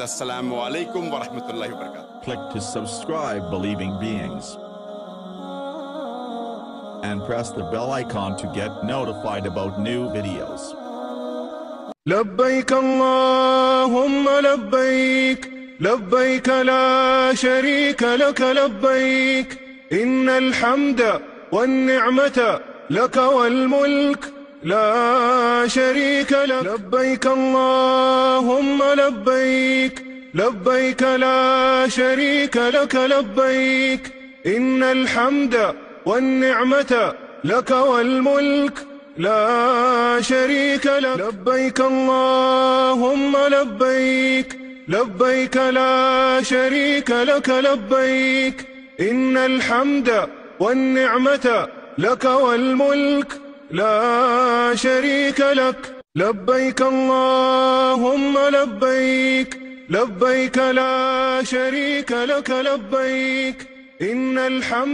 Assalamu alaikum wa rahmatullahi wa barakatuh. Click to subscribe Believing Beings and press the bell icon to get notified about new videos. لبيك اللهم لبيك لبيك لا شريك لك لبيك إن الحمد والنعمة لك والملك لا شريك لك لبيك اللهم لبيك لبيك لا شريك لك لبيك إن الحمد والنعمة لك والملك لا شريك لك لبيك اللهم لبيك لبيك لا شريك لك لبيك إن الحمد والنعمة لك والملك لا شريك لك لبيك اللهم لبيك لبيك لا شريك لك لبيك إن الحمد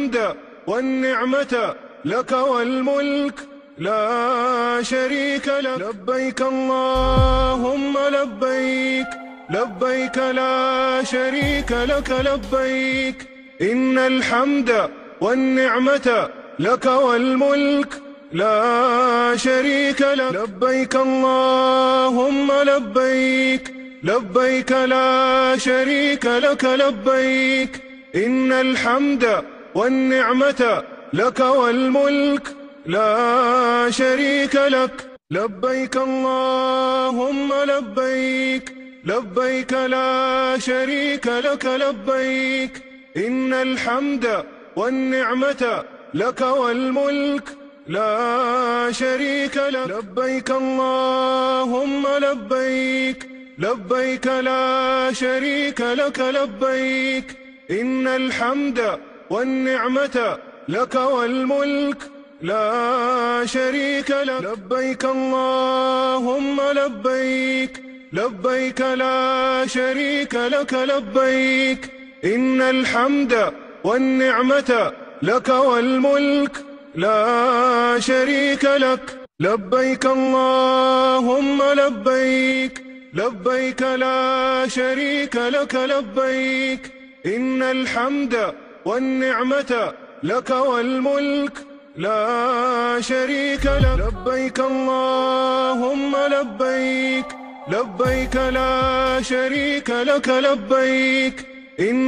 والنعمة لك والملك لا شريك لك لبيك اللهم لبيك لبيك لا شريك لك لبيك إن الحمد والنعمة لك والملك لا شريك لك لبيك اللهم لبيك لبيك لا شريك لك لبيك إن الحمد والنعمة لك والملك لا شريك لك لبيك اللهم لبيك لبيك لا شريك لك لبيك إن الحمد والنعمة لك والملك لا شريك لك لبيك اللهم لبيك لبيك لا شريك لك لبيك إن الحمد والنعمة لك والملك لا شريك لك لبيك اللهم لبيك لبيك لا شريك لك لبيك إن الحمد والنعمة لك والملك لا شريك لك لبيك اللهم لبيك لبيك لا شريك لك لبيك إن الحمد والنعمة لك والملك لا شريك لك لبيك اللهم لبيك لبيك لا شريك لك لبيك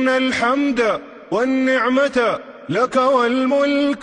إن الحمد والنعمة لك والملك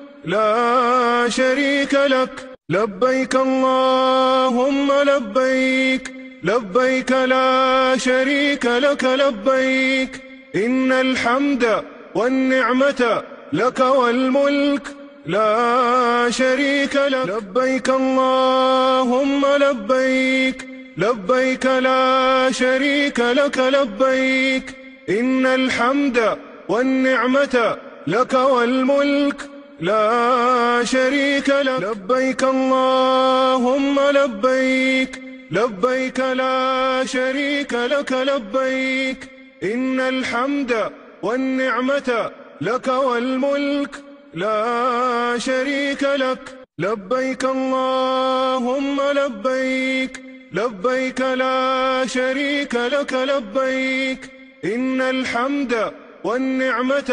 لا شريك لك لبيك اللهم لبيك لبيك لا شريك لك لبيك إن الحمد والنعمة لك والملك لا شريك لك لبيك اللهم لبيك لبيك لا شريك لك لبيك إن الحمد والنعمة لك والملك لا شريك لك لبيك اللهم لبيك لبيك لا شريك لك لبيك إن الحمد والنعمة لك والملك لا شريك لك لبيك اللهم لبيك لبيك لا شريك لك لبيك إن الحمد والنعمة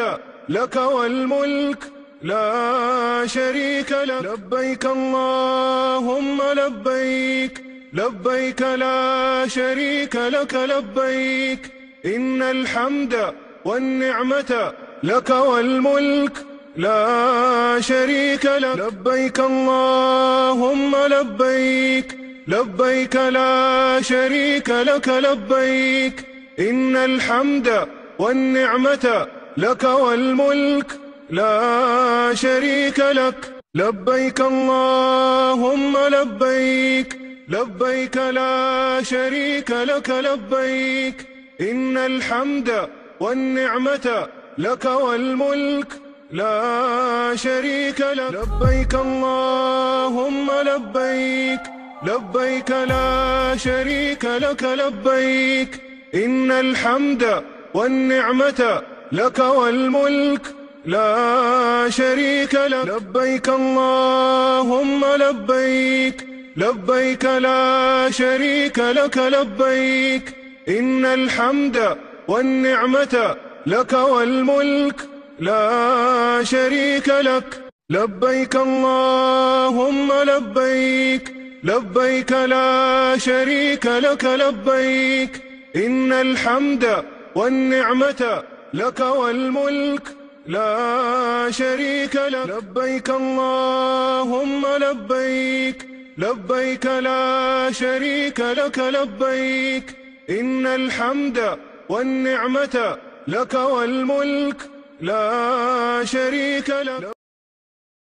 لك والملك لا شريك لك لبيك اللهم لبيك لبيك لا شريك لك لبيك إن الحمد والنعمة لك والملك لا شريك لك لبيك اللهم لبيك لبيك لا شريك لك لبيك إن الحمد والنعمة لك والملك لا شريك لك لبيك اللهم لبيك لبيك لا شريك لك لبيك إن الحمد والنعمة لك والملك لا شريك لك لبيك اللهم لبيك لبيك لا شريك لك لبيك إن الحمد والنعمة لك والملك لا شريك لك لبيك اللهم لبيك لبيك لا شريك لك لبيك إن الحمد والنعمة لك والملك لا شريك لك لبيك اللهم لبيك لبيك لا شريك لك لبيك إن الحمد والنعمة لك والملك لا شريك لك لبيك اللهم لبيك لبيك لا شريك لك لبيك إن الحمد والنعمة لك والملك لا شريك لك.